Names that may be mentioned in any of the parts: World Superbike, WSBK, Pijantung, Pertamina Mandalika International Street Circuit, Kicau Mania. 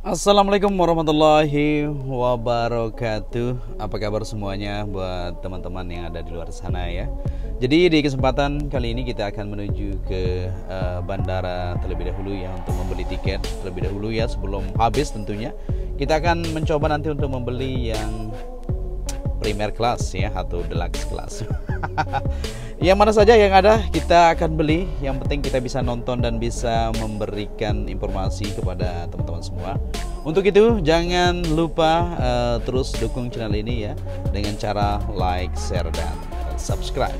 Assalamualaikum warahmatullahi wabarakatuh. Apa kabar semuanya buat teman-teman yang ada di luar sana ya. Jadi di kesempatan kali ini kita akan menuju ke bandara terlebih dahulu ya, untuk membeli tiket terlebih dahulu ya, sebelum habis tentunya. Kita akan mencoba nanti untuk membeli yang primer class ya, atau deluxe class. Yang mana saja yang ada kita akan beli, yang penting kita bisa nonton dan bisa memberikan informasi kepada teman-teman semua. Untuk itu jangan lupa terus dukung channel ini ya, dengan cara like, share, dan subscribe.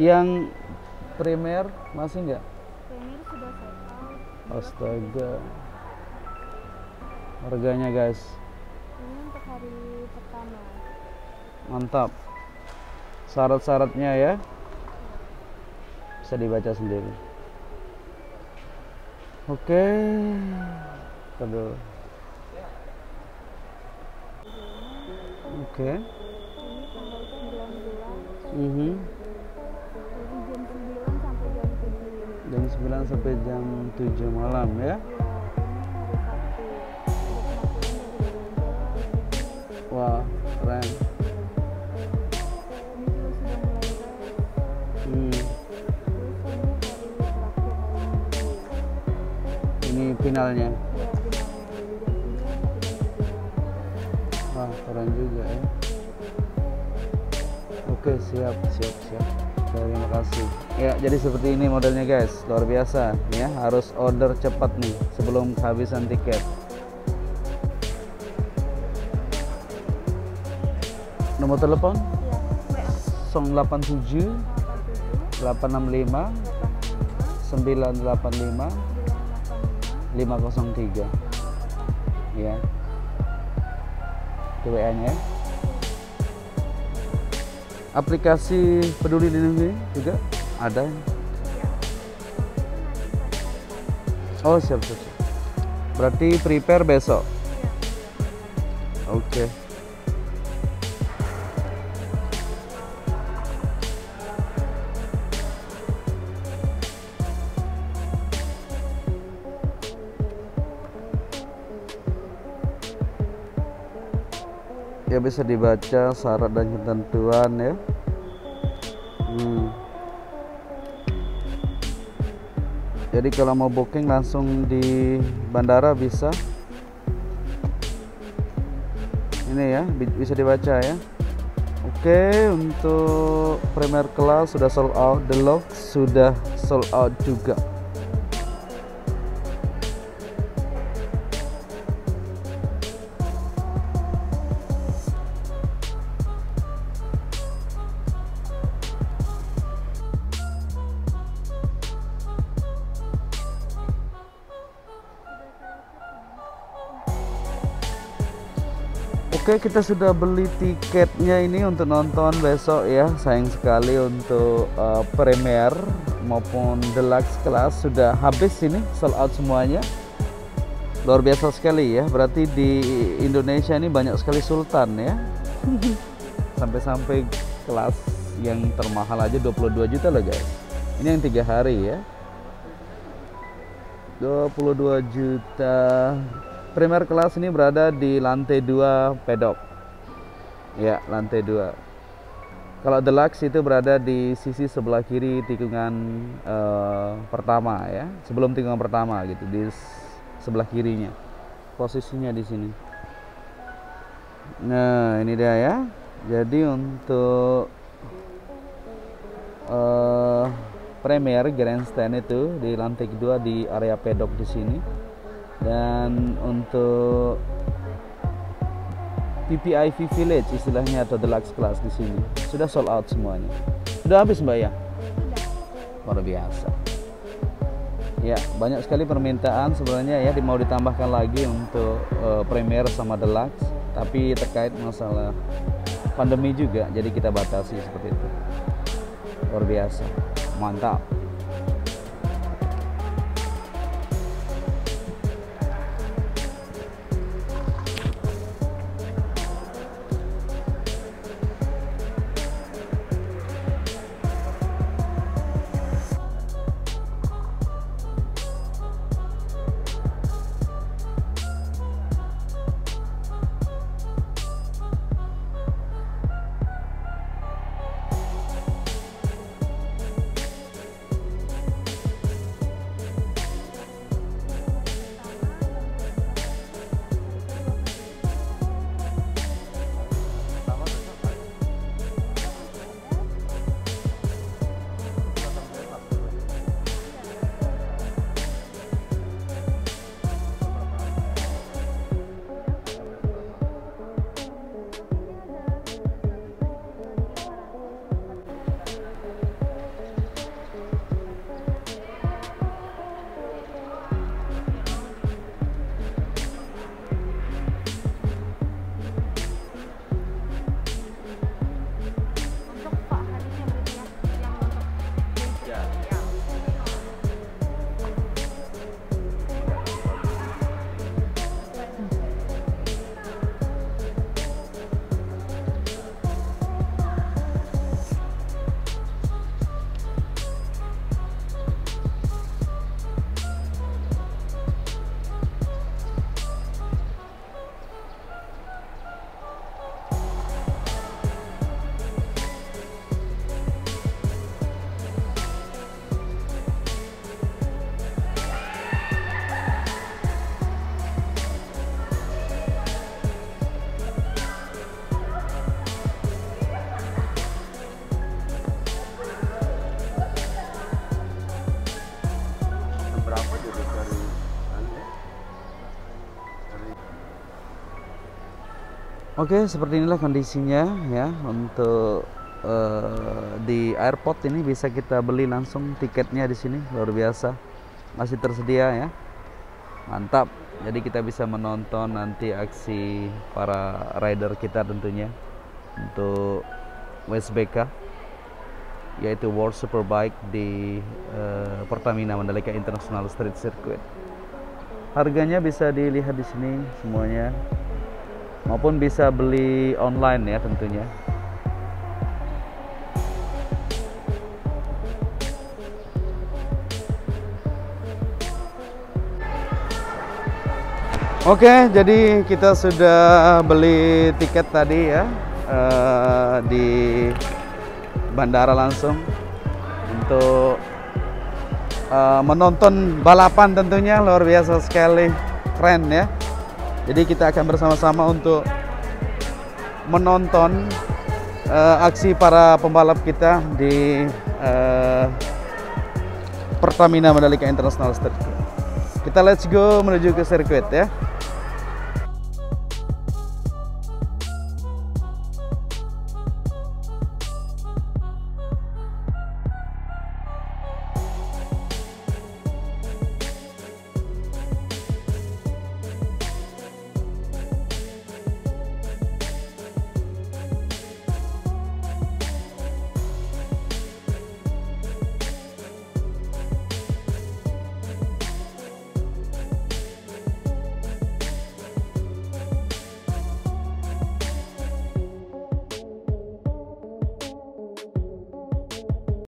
Yang primer masih enggak? Primer sudah sold out. Astaga. Harganya guys. Ini untuk hari pertama. Mantap. Syarat-syaratnya ya. Bisa dibaca sendiri. Oke. Kedua. Oke. Jam 9 sampai jam 7 malam ya. Wah, keren. Ini finalnya. Wah, keren juga ya. Oke, siap. Terima kasih. Ya, jadi seperti ini modelnya guys, luar biasa ya. Harus order cepat nih sebelum kehabisan tiket. Nomor telepon? Ya. 087 865 985 503. Ya. WA-nya. Aplikasi Peduli Lindungi juga ada. Oh siap. Berarti prepare besok. Oke. Ya, bisa dibaca syarat dan ketentuan ya. Jadi kalau mau booking langsung di bandara bisa. Ini ya, bisa dibaca ya. Oke, untuk premier class sudah sold out, deluxe sudah sold out juga. Oke, kita sudah beli tiketnya ini untuk nonton besok ya. Sayang sekali untuk premier maupun deluxe kelas sudah habis, ini sold out semuanya. Luar biasa sekali ya, berarti di Indonesia ini banyak sekali sultan ya. Sampai-sampai kelas yang termahal aja 22 juta loh guys. Ini yang 3 hari ya. 22 juta. Primer kelas ini berada di lantai 2 pedok. Ya, lantai 2. Kalau deluxe itu berada di sisi sebelah kiri tikungan pertama ya, sebelum tikungan pertama gitu, di sebelah kirinya. Posisinya di sini. Nah, ini dia ya. Jadi untuk Premier Grandstand itu di lantai kedua di area pedok di sini. Dan untuk PPIV Village istilahnya atau deluxe class di sini sudah sold out semuanya. Sudah habis Mbak ya? Sudah. Luar biasa. Ya, banyak sekali permintaan sebenarnya ya, mau ditambahkan lagi untuk Premier sama deluxe, tapi terkait masalah pandemi juga jadi kita batasi seperti itu. Luar biasa. Mantap. Oke, seperti inilah kondisinya ya. Untuk di airport ini bisa kita beli langsung tiketnya di sini, luar biasa, masih tersedia ya, mantap. Jadi kita bisa menonton nanti aksi para rider kita tentunya untuk WSBK, yaitu World Superbike di Pertamina Mandalika International Street Circuit. Harganya bisa dilihat di sini semuanya, maupun bisa beli online ya tentunya. Oke, jadi kita sudah beli tiket tadi ya, di bandara langsung untuk menonton balapan tentunya, luar biasa sekali, keren ya. Jadi kita akan bersama-sama untuk menonton aksi para pembalap kita di Pertamina Mandalika International Circuit. Kita let's go menuju ke sirkuit ya.